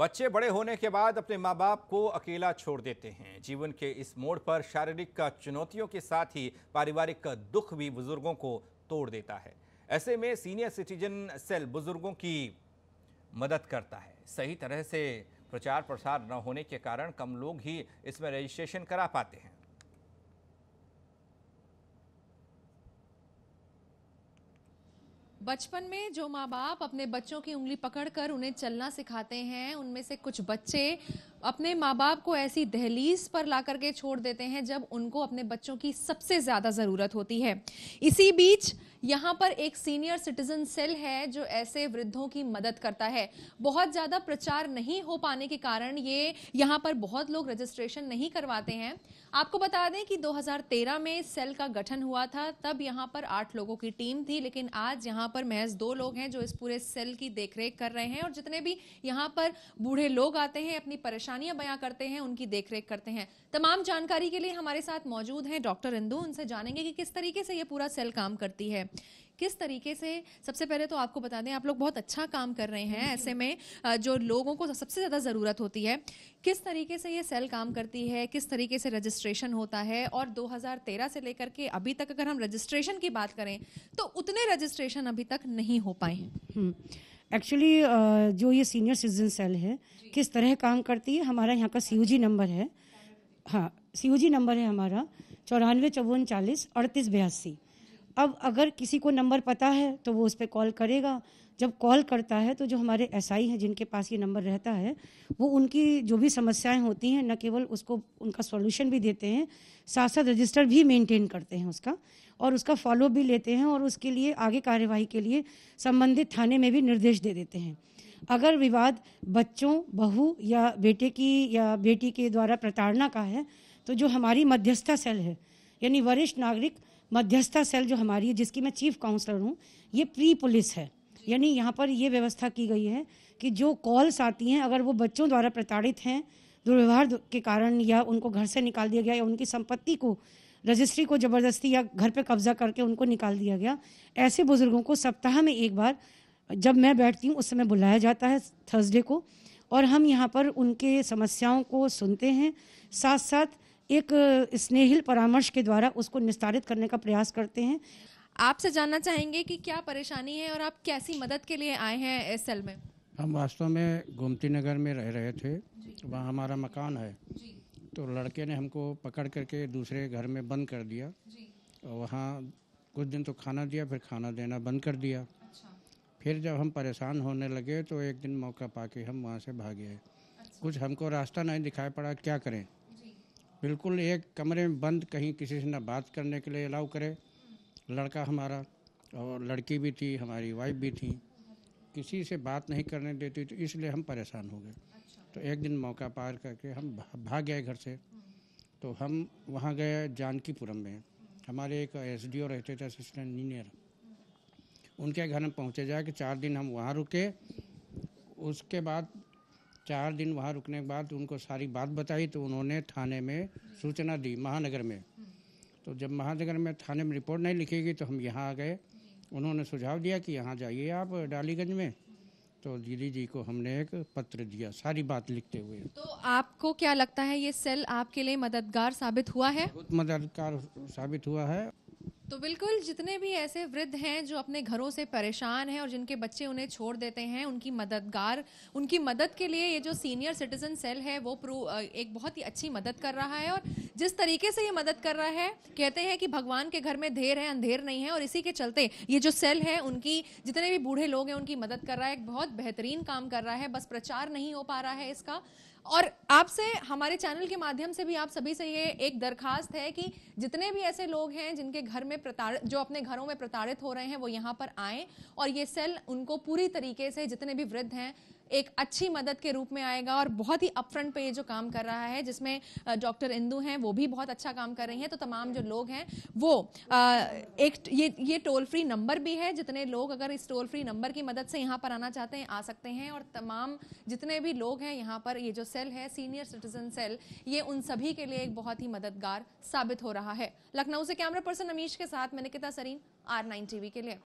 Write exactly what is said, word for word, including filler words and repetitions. बच्चे बड़े होने के बाद अपने माँ बाप को अकेला छोड़ देते हैं। जीवन के इस मोड़ पर शारीरिक चुनौतियों के साथ ही पारिवारिक दुख भी बुजुर्गों को तोड़ देता है। ऐसे में सीनियर सिटीजन सेल बुजुर्गों की मदद करता है। सही तरह से प्रचार प्रसार न होने के कारण कम लोग ही इसमें रजिस्ट्रेशन करा पाते हैं। बचपन में जो माँ बाप अपने बच्चों की उंगली पकड़कर उन्हें चलना सिखाते हैं, उनमें से कुछ बच्चे अपने माँ बाप को ऐसी दहलीज पर ला करके छोड़ देते हैं जब उनको अपने बच्चों की सबसे ज़्यादा ज़रूरत होती है। इसी बीच यहाँ पर एक सीनियर सिटीजन सेल है जो ऐसे वृद्धों की मदद करता है। बहुत ज़्यादा प्रचार नहीं हो पाने के कारण ये यहाँ पर बहुत लोग रजिस्ट्रेशन नहीं करवाते हैं। आपको बता दें कि दो हज़ार तेरह में सेल का गठन हुआ था, तब यहाँ पर आठ लोगों की टीम थी, लेकिन आज यहाँ पर महज दो लोग हैं जो इस पूरे सेल की देखरेख कर रहे हैं। और जितने भी यहाँ पर बूढ़े लोग आते हैं, अपनी परेशानियां बयां करते हैं, उनकी देखरेख करते हैं। तमाम जानकारी के लिए हमारे साथ मौजूद हैं डॉक्टर इंदु। उनसे जानेंगे कि किस तरीके से ये पूरा सेल काम करती है, किस तरीके से। सबसे पहले तो आपको बता दें, आप लोग बहुत अच्छा काम कर रहे हैं। ऐसे में जो लोगों को सबसे ज़्यादा ज़रूरत होती है, किस तरीके से ये सेल काम करती है, किस तरीके से रजिस्ट्रेशन होता है, और दो हज़ार तेरह से लेकर के अभी तक अगर हम रजिस्ट्रेशन की बात करें तो उतने रजिस्ट्रेशन अभी तक नहीं हो पाए हैं। एक्चुअली जो ये सीनियर सिटीजन सेल है किस तरह काम करती है, हमारा यहाँ का सी यू जी नंबर है, हाँ सी यू जी नंबर है हमारा चौरानवे चौवन चालीस अड़तीस बयासी। अब अगर किसी को नंबर पता है तो वो उस पर कॉल करेगा। जब कॉल करता है तो जो हमारे एस आई हैं जिनके पास ये नंबर रहता है वो उनकी जो भी समस्याएं होती हैं न केवल उसको उनका सॉल्यूशन भी देते हैं, साथ साथ रजिस्टर भी मेंटेन करते हैं उसका, और उसका फॉलोअप भी लेते हैं, और उसके लिए आगे कार्यवाही के लिए संबंधित थाने में भी निर्देश दे देते हैं। अगर विवाद बच्चों, बहू या बेटे की या बेटी के द्वारा प्रताड़ना का है तो जो हमारी मध्यस्थता सेल है, यानी वरिष्ठ नागरिक मध्यस्थता सेल जो हमारी है, जिसकी मैं चीफ काउंसलर हूँ, ये प्री पुलिस है। यानी यहाँ पर ये व्यवस्था की गई है कि जो कॉल्स आती हैं, अगर वो बच्चों द्वारा प्रताड़ित हैं दुर्व्यवहार के कारण, या उनको घर से निकाल दिया गया, या उनकी संपत्ति को, रजिस्ट्री को ज़बरदस्ती या घर पे कब्जा करके उनको निकाल दिया गया, ऐसे बुजुर्गों को सप्ताह में एक बार जब मैं बैठती हूँ उस समय बुलाया जाता है थर्सडे को, और हम यहाँ पर उनके समस्याओं को सुनते हैं, साथ साथ एक स्नेहिल परामर्श के द्वारा उसको निस्तारित करने का प्रयास करते हैं। आपसे जानना चाहेंगे कि क्या परेशानी है और आप कैसी मदद के लिए आए हैं इस सेल में। हम वास्तव में गुमती नगर में रह रहे थे, वहाँ हमारा मकान है, तो लड़के ने हमको पकड़ करके दूसरे घर में बंद कर दिया, और वहाँ कुछ दिन तो खाना दिया, फिर खाना देना बंद कर दिया। फिर जब हम परेशान होने लगे तो एक दिन मौका पाके हम वहाँ से भागे। कुछ हमको रास्ता नहीं दिखाई पड़ा, क्या करें, बिल्कुल एक कमरे में बंद, कहीं किसी से ना बात करने के लिए अलाउ करे। लड़का हमारा और लड़की भी थी, हमारी वाइफ भी थी, किसी से बात नहीं करने देती, तो इसलिए हम परेशान हो गए। अच्छा। तो एक दिन मौका पार करके हम भाग गए घर से, तो हम वहाँ गए जानकीपुरम में, हमारे एक एसडीओ रहते थे, असिस्टेंट इंजीनियर, उनके घर में पहुँचे जाके चार दिन हम वहाँ रुके। उसके बाद चार दिन वहाँ रुकने के बाद उनको सारी बात बताई, तो उन्होंने थाने में सूचना दी, महानगर में। तो जब महानगर में थाने में रिपोर्ट नहीं लिखी गई तो हम यहाँ आ गए। उन्होंने सुझाव दिया कि यहाँ जाइए आप डालीगंज में, तो दीदी जी को हमने एक पत्र दिया सारी बात लिखते हुए। तो आपको क्या लगता है ये सेल आपके लिए मददगार साबित हुआ है? बहुत मददगार साबित हुआ है। तो बिल्कुल जितने भी ऐसे वृद्ध हैं जो अपने घरों से परेशान हैं और जिनके बच्चे उन्हें छोड़ देते हैं, उनकी मददगार उनकी मदद के लिए ये जो सीनियर सिटीजन सेल है वो एक बहुत ही अच्छी मदद कर रहा है। और जिस तरीके से ये मदद कर रहा है, कहते हैं कि भगवान के घर में देर है अंधेर नहीं है, और इसी के चलते ये जो सेल है उनकी, जितने भी बूढ़े लोग हैं उनकी मदद कर रहा है। बहुत बेहतरीन काम कर रहा है, बस प्रचार नहीं हो पा रहा है इसका। और आपसे, हमारे चैनल के माध्यम से भी आप सभी से ये एक दरखास्त है कि जितने भी ऐसे लोग हैं जिनके घर में प्रताड़ित, जो अपने घरों में प्रताड़ित हो रहे हैं, वो यहाँ पर आएँ और ये सेल उनको पूरी तरीके से, जितने भी वृद्ध हैं, एक अच्छी मदद के रूप में आएगा। और बहुत ही अपफ्रंट पे ये जो काम कर रहा है, जिसमें डॉक्टर इंदु हैं वो भी बहुत अच्छा काम कर रही हैं। तो तमाम जो लोग हैं वो आ, एक ये ये टोल फ्री नंबर भी है, जितने लोग अगर इस टोल फ्री नंबर की मदद से यहाँ पर आना चाहते हैं आ सकते हैं। और तमाम जितने भी लोग हैं यहाँ पर, ये जो सेल है सीनियर सिटीजन सेल, ये उन सभी के लिए एक बहुत ही मददगार साबित हो रहा है। लखनऊ से कैमरा पर्सन अमीश के साथ मैं Nikita Sareen, R nine TV के लिए।